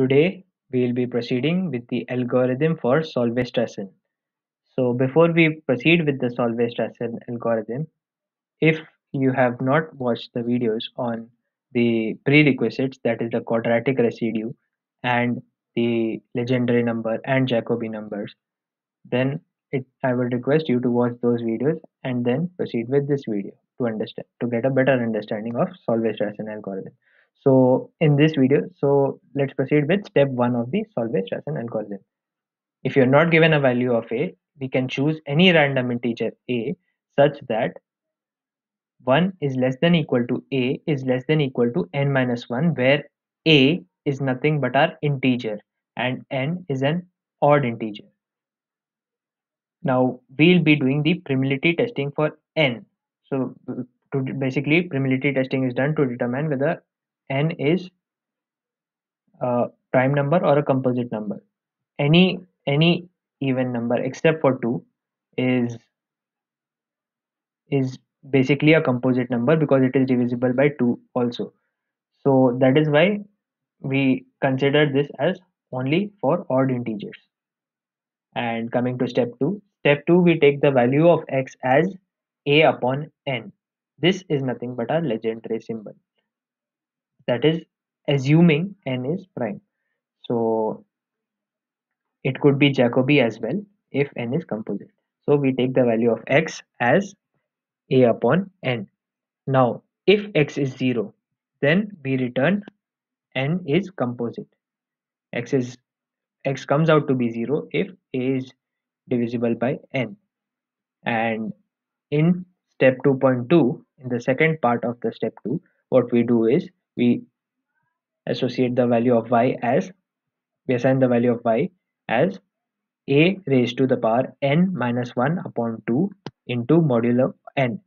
Today we will be proceeding with the algorithm for Solovay–Strassen. So before we proceed with the Solovay–Strassen algorithm, if you have not watched the videos on the prerequisites, that is the quadratic residue and the Legendre number and Jacobi numbers, then I would request you to watch those videos and then proceed with this video to get a better understanding of Solovay–Strassen algorithm. So in this video, let's proceed with step 1 of the Solovay–Strassen algorithm. If you're not given a value of a, we can choose any random integer a such that 1 is less than equal to a is less than equal to n minus 1, where a is nothing but our integer and n is an odd integer. Now we'll be doing the primality testing for n. So basically primality testing is done to determine whether n is a prime number or a composite number. Any even number except for 2 is basically a composite number because it is divisible by 2 also. So that is why we consider this as only for odd integers. And coming to step 2. Step 2, we take the value of x as a upon n. This is nothing but a Legendre symbol. That is assuming n is prime. So it could be Jacobi as well if n is composite. So we take the value of x as a upon n. Now if x is 0, then we return n is composite. X comes out to be 0 if a is divisible by n. And in step 2.2, in the second part of the step 2, what we do is we associate the value of y as, we assign the value of y as a raised to the power n minus 1 upon 2 into modulo n.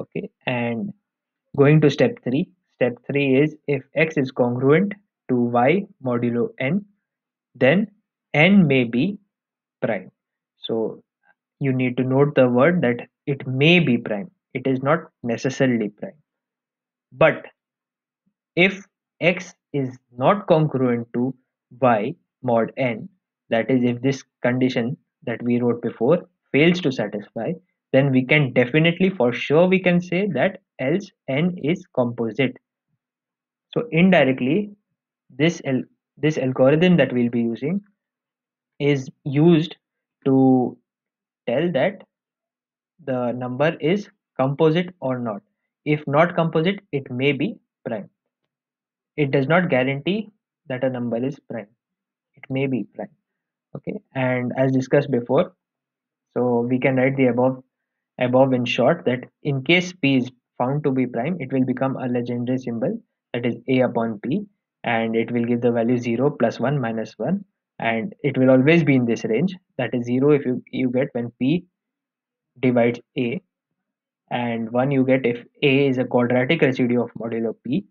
Okay, and going to step 3. Step 3 is if x is congruent to y modulo n, then n may be prime. So you need to note the word that it may be prime. It is not necessarily prime. But if x is not congruent to y mod n, that is if this condition that we wrote before fails to satisfy, then we can definitely, for sure, we can say that else n is composite. So indirectly, this algorithm that we'll be using is used to tell that the number is composite or not. If not composite, it may be prime. It does not guarantee that a number is prime. It may be prime. Okay, and as discussed before, so we can write the above in short, that in case p is found to be prime, it will become a Legendre symbol, that is a upon p, and it will give the value 0 plus 1 minus 1, and it will always be in this range, that is 0 if you get when p divides a, and 1 you get if a is a quadratic residue of modulo p,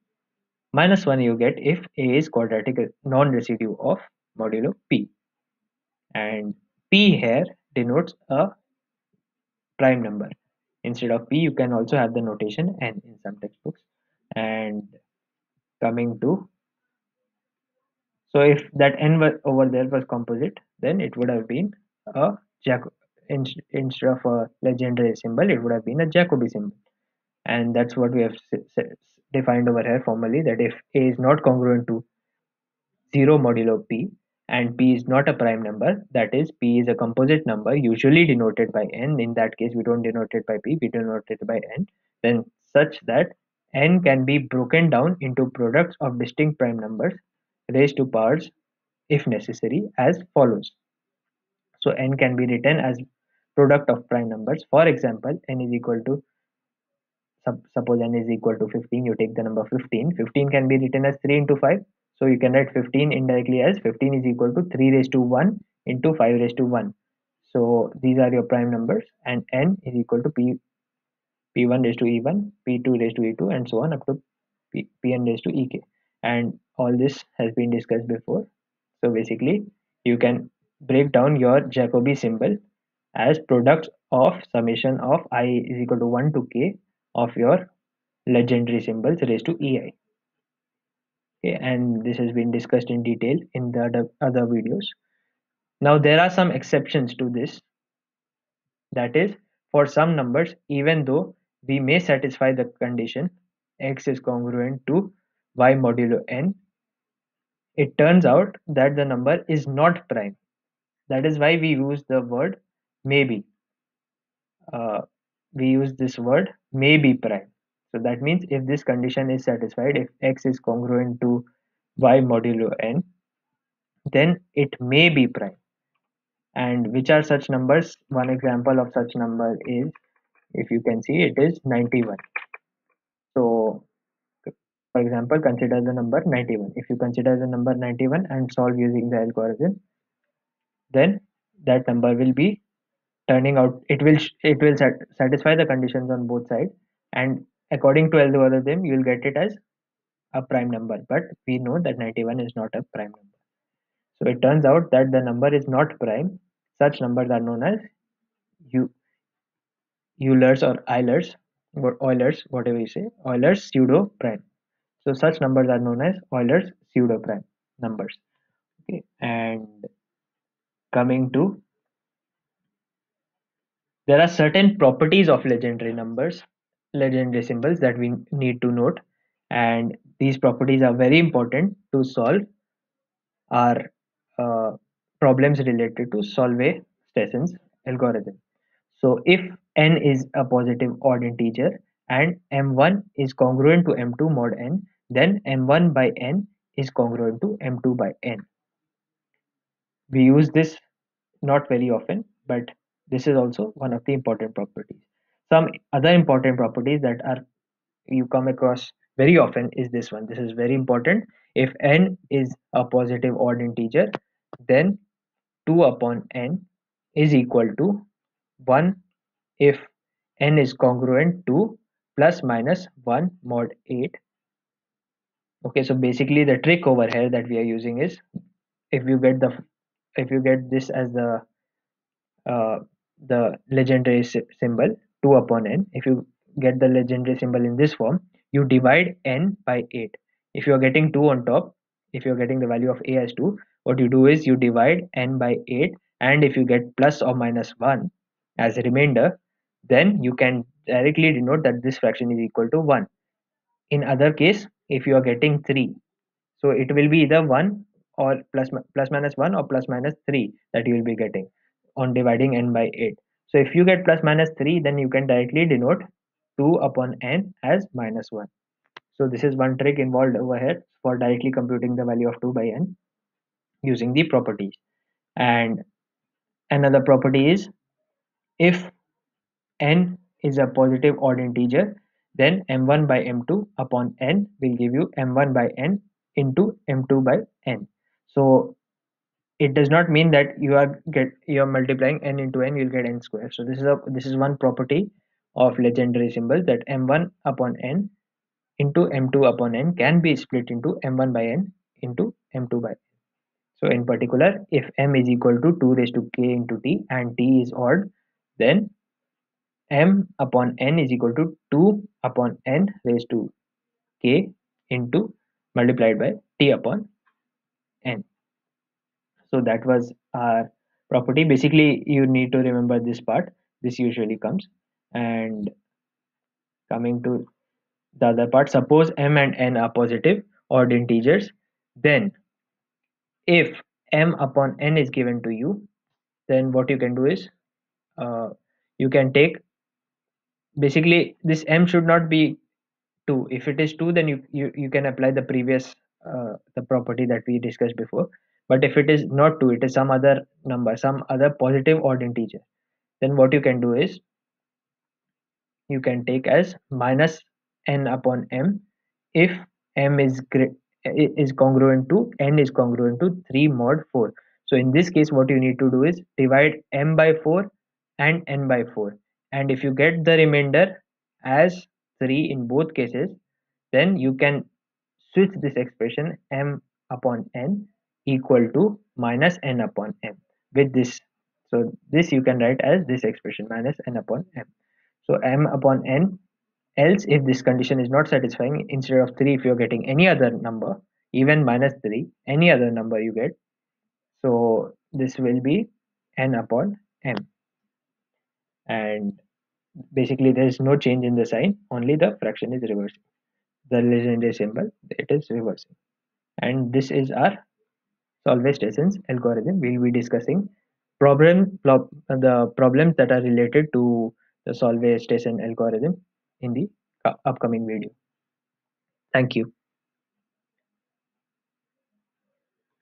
minus 1 you get if a is quadratic non-residue of modulo p. And p here denotes a prime number. Instead of p, you can also have the notation n in some textbooks. And coming to, so if that n over there was composite, then it would have been a instead of a Legendre symbol, it would have been a Jacobi symbol. And that's what we have defined over here formally, that if a is not congruent to 0 modulo p and p is not a prime number, that is p is a composite number usually denoted by n. In that case, we don't denote it by p, we denote it by n. Then such that n can be broken down into products of distinct prime numbers raised to powers if necessary as follows. So n can be written as product of prime numbers. For example, n is equal to, suppose n is equal to 15, you take the number 15. 15 can be written as 3 into 5. So you can write 15 indirectly as 15 is equal to 3 raised to 1 into 5 raised to 1. So these are your prime numbers, and n is equal to p1 raised to e1, p2 raised to e2, and so on up to pn raised to ek. And all this has been discussed before. So basically, you can break down your Jacobi symbol as products of summation of I is equal to 1 to k of your Legendre symbols raised to ei. and this has been discussed in detail in the other videos. Now there are some exceptions to this, that is, for some numbers, even though we may satisfy the condition x is congruent to y modulo n, it turns out that the number is not prime. That is why we use the word maybe. We use this word maybe prime. So that means if this condition is satisfied, if x is congruent to y modulo n, then it may be prime. And which are such numbers? One example of such number is, if you can see, it is 91. So for example, consider the number 91. If you consider the number 91 and solve using the algorithm, then that number will be turning out, it will satisfy the conditions on both sides, and according to algorithm you will get it as a prime number, but we know that 91 is not a prime number. So it turns out that the number is not prime. Such numbers are known as Euler's or Euler's, whatever you say, Euler's pseudo prime. So such numbers are known as Euler's pseudo prime numbers. Okay, and coming to, there are certain properties of Legendre numbers, Legendre symbols, that we need to note, and these properties are very important to solve our problems related to Solovay–Strassen's algorithm. So if n is a positive odd integer and m1 is congruent to m2 mod n, then m1 by n is congruent to m2 by n. We use this not very often, but this is also one of the important properties. Some other important properties that are you come across very often is this one. This is very important. If n is a positive odd integer, then 2 upon n is equal to 1 if n is congruent to plus minus 1 mod 8. Okay, so basically the trick over here that we are using is, if you get this as the Legendre symbol 2 upon n, if you get the Legendre symbol in this form, you divide n by 8. If you are getting 2 on top, if you are getting the value of a as 2, what you do is you divide n by 8, and if you get plus or minus 1 as a remainder, then you can directly denote that this fraction is equal to 1. In other case, if you are getting 3, so it will be either 1 or plus minus 1 or plus minus 3 that you will be getting on dividing n by 8. So if you get plus minus 3, then you can directly denote 2 upon n as minus 1. So this is one trick involved over here for directly computing the value of 2 by n using the properties. And another property is, if n is a positive odd integer, then m1 by m2 upon n will give you m1 by n into m2 by n. So it does not mean that you are multiplying n into n, you'll get n square. So this is one property of Legendre symbol, that m1 upon n into m2 upon n can be split into m1 by n into m2 by n. So in particular, if m is equal to 2 raised to k into t and t is odd, then m upon n is equal to 2 upon n raised to k into multiplied by t upon n. So that was our property. Basically, you need to remember this part. This usually comes. And coming to the other part, suppose m and n are positive odd integers, then if m upon n is given to you, then what you can do is, you can take, basically this m should not be 2. If it is 2, then you can apply the previous the property that we discussed before. But if it is not 2, it is some other number, some other positive odd integer, then what you can do is, you can take as minus n upon m if m is congruent to n is congruent to 3 mod 4. So in this case, what you need to do is divide m by 4 and n by 4, and if you get the remainder as 3 in both cases, then you can switch this expression m upon n equal to minus n upon m with this. So this you can write as this expression minus n upon m. So m upon n, else if this condition is not satisfying, instead of 3, if you are getting any other number, even -3, any other number you get. So this will be n/m, and basically there is no change in the sign, only the fraction is reversing. The Legendre symbol, it is reversing. And this is our Solovay–Strassen algorithm. We will be discussing the problems that are related to the Solovay–Strassen algorithm in the upcoming video. Thank you.